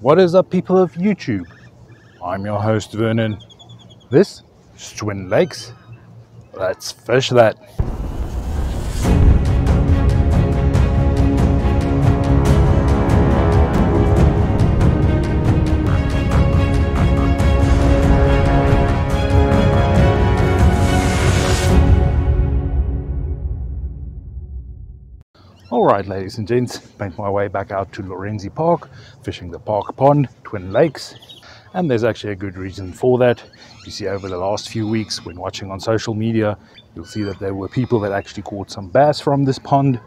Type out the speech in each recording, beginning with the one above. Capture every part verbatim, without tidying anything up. What is up, people of YouTube? I'm your host Vernon. This is Twin Lakes. Let's fish that. Alright, ladies and gents, made my way back out to Lorenzi Park, fishing the Park Pond, Twin Lakes, and there's actually a good reason for that. You see, over the last few weeks, when watching on social media, you'll see that there were people that actually caught some bass from this pond,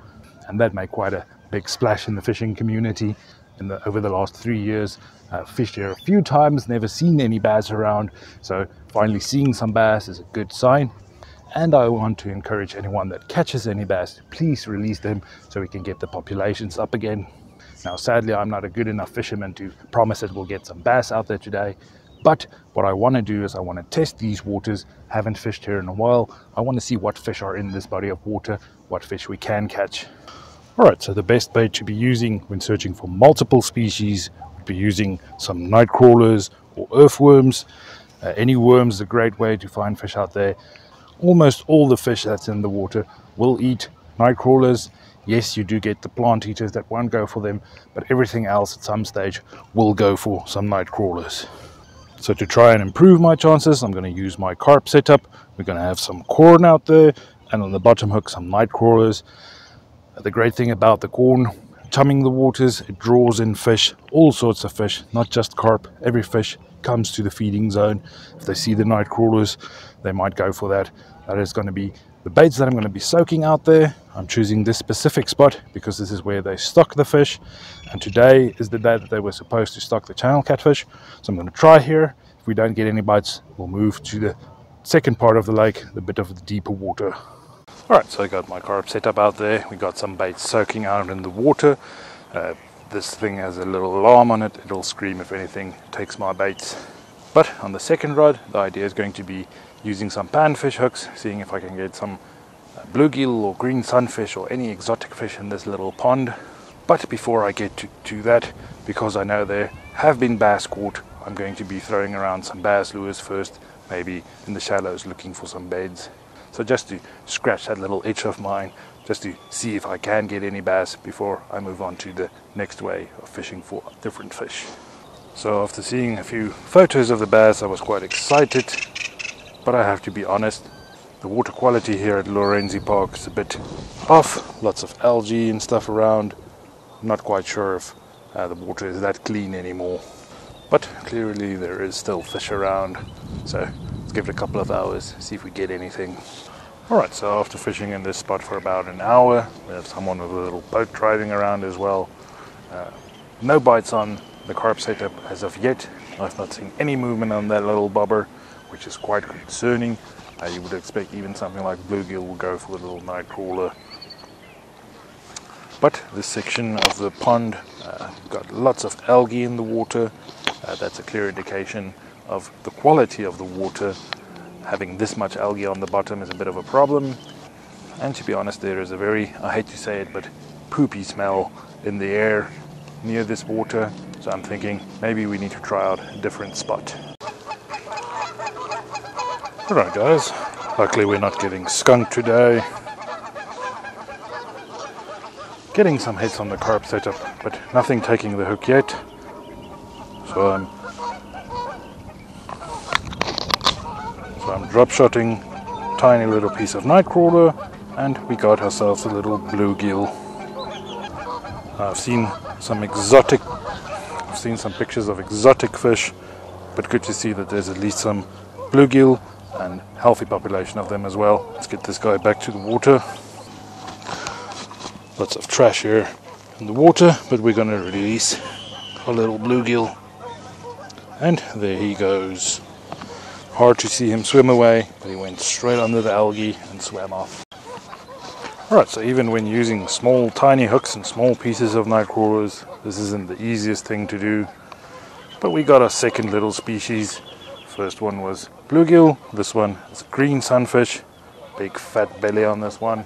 and that made quite a big splash in the fishing community. And over the last three years, I've fished here a few times, never seen any bass around, so finally seeing some bass is a good sign. And I want to encourage anyone that catches any bass to please release them so we can get the populations up again. Now, sadly, I'm not a good enough fisherman to promise that we'll get some bass out there today, but what I want to do is I want to test these waters. Haven't fished here in a while. I want to see what fish are in this body of water, what fish we can catch. Alright, so the best bait to be using when searching for multiple species would be using some night crawlers or earthworms. Uh, any worms is a great way to find fish out there. Almost all the fish that's in the water will eat night crawlers. Yes, you do get the plant eaters that won't go for them, but everything else at some stage will go for some night crawlers. So to try and improve my chances, I'm going to use my carp setup. We're going to have some corn out there, and on the bottom hook some night crawlers. The great thing about the corn chumming the waters, it draws in fish, all sorts of fish, not just carp. Every fish comes to the feeding zone. If they see the night crawlers, they might go for that. That is going to be the baits that I'm going to be soaking out there. I'm choosing this specific spot because this is where they stock the fish, and today is the day that they were supposed to stock the channel catfish. So I'm going to try here. If we don't get any bites, we'll move to the second part of the lake, the bit of the deeper water. Alright, so I got my carp set up out there. We got some baits soaking out in the water. Uh, this thing has a little alarm on it. It'll scream if anything takes my baits. But on the second rod, the idea is going to be using some panfish hooks, seeing if I can get some uh, bluegill or green sunfish or any exotic fish in this little pond. But before I get to, to that, because I know there have been bass caught, I'm going to be throwing around some bass lures first, maybe in the shallows looking for some beds. So just to scratch that little itch of mine, just to see if I can get any bass before I move on to the next way of fishing for different fish. So after seeing a few photos of the bass, I was quite excited, but I have to be honest, the water quality here at Lorenzi Park is a bit off. Lots of algae and stuff around. I'm not quite sure if uh, the water is that clean anymore, but clearly there is still fish around, so let's give it a couple of hours, see if we get anything. Alright, so after fishing in this spot for about an hour, we have someone with a little boat driving around as well. Uh, no bites on the carp setup as of yet. I've not seen any movement on that little bobber, which is quite concerning. Uh, you would expect even something like bluegill will go for the little night crawler. But this section of the pond uh, got lots of algae in the water. Uh, that's a clear indication of the quality of the water. Having this much algae on the bottom is a bit of a problem, and to be honest, there is a very, I hate to say it, but poopy smell in the air near this water, so I'm thinking maybe we need to try out a different spot. Alright guys, luckily we're not getting skunked today. Getting some hits on the carp setup, but nothing taking the hook yet, so I'm So I'm drop shotting tiny little piece of night crawler, and we got ourselves a little bluegill. I've seen some exotic, I've seen some pictures of exotic fish, but good to see that there's at least some bluegill and healthy population of them as well. Let's get this guy back to the water. Lots of trash here in the water, but we're going to release a little bluegill, and there he goes. Hard to see him swim away, but he went straight under the algae and swam off. Alright, so even when using small tiny hooks and small pieces of night crawlers, this isn't the easiest thing to do. But we got our second little species. First one was bluegill, this one is green sunfish. Big fat belly on this one.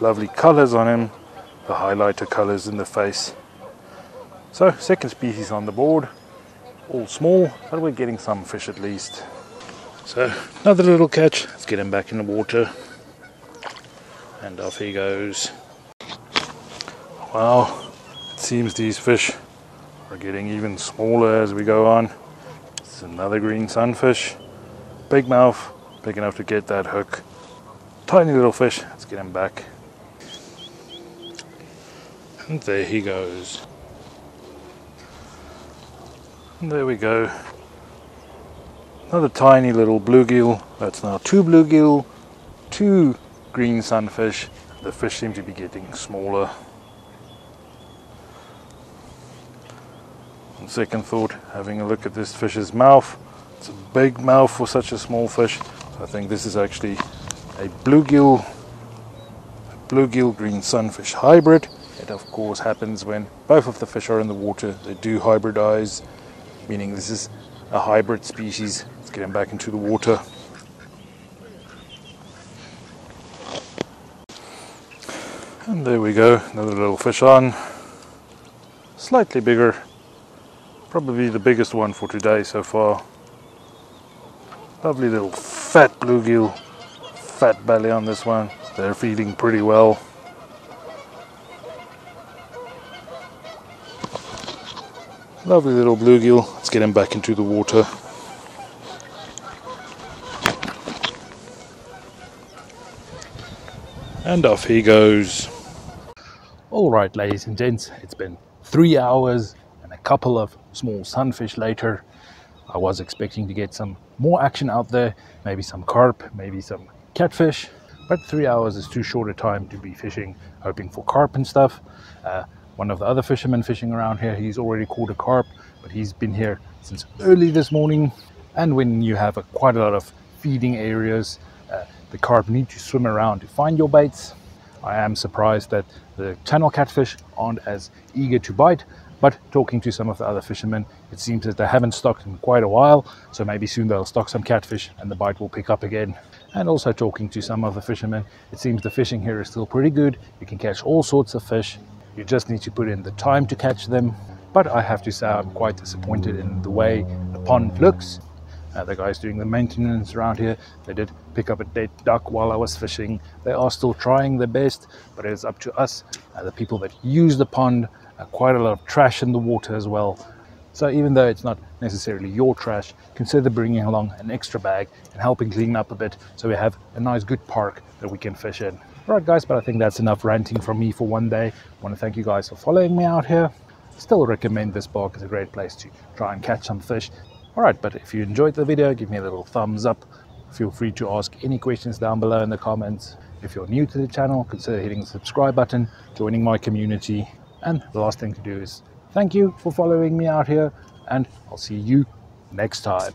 Lovely colours on him, the highlighter colours in the face. So second species on the board, all small, but we're getting some fish at least. So another little catch, let's get him back in the water. And off he goes. Wow, it seems these fish are getting even smaller as we go on. This is another green sunfish. Big mouth, big enough to get that hook. Tiny little fish, let's get him back. And there he goes. And there we go. Another tiny little bluegill. That's now two bluegill, two green sunfish. The fish seem to be getting smaller. On second thought, having a look at this fish's mouth. It's a big mouth for such a small fish. So I think this is actually a bluegill, a bluegill green sunfish hybrid. It of course happens when both of the fish are in the water, they do hybridize, meaning this is a hybrid species. Let's get him back into the water. And there we go, another little fish on. Slightly bigger, probably the biggest one for today so far. Lovely little fat bluegill, fat belly on this one. They're feeding pretty well. Lovely little bluegill. Let's get him back into the water. And off he goes. Alright ladies and gents, it's been three hours and a couple of small sunfish later. I was expecting to get some more action out there, maybe some carp, maybe some catfish, but three hours is too short a time to be fishing hoping for carp and stuff. Uh, One of the other fishermen fishing around here, he's already caught a carp, but he's been here since early this morning. And when you have a, quite a lot of feeding areas, uh, the carp need to swim around to find your baits. I am surprised that the channel catfish aren't as eager to bite, but talking to some of the other fishermen, it seems that they haven't stocked in quite a while, so maybe soon they'll stock some catfish and the bite will pick up again. And also talking to some of the fishermen, it seems the fishing here is still pretty good. You can catch all sorts of fish. You just need to put in the time to catch them. But I have to say I'm quite disappointed in the way the pond looks. Uh, the guys doing the maintenance around here, they did pick up a dead duck while I was fishing. They are still trying their best, but it is up to us, uh, the people that use the pond. Uh, quite a lot of trash in the water as well. So even though it's not necessarily your trash, consider bringing along an extra bag and helping clean up a bit so we have a nice good park that we can fish in. Alright guys, but I think that's enough ranting from me for one day. I want to thank you guys for following me out here. Still recommend this park as a great place to try and catch some fish. Alright, but if you enjoyed the video, give me a little thumbs up. Feel free to ask any questions down below in the comments. If you're new to the channel, consider hitting the subscribe button, joining my community. And the last thing to do is thank you for following me out here, and I'll see you next time.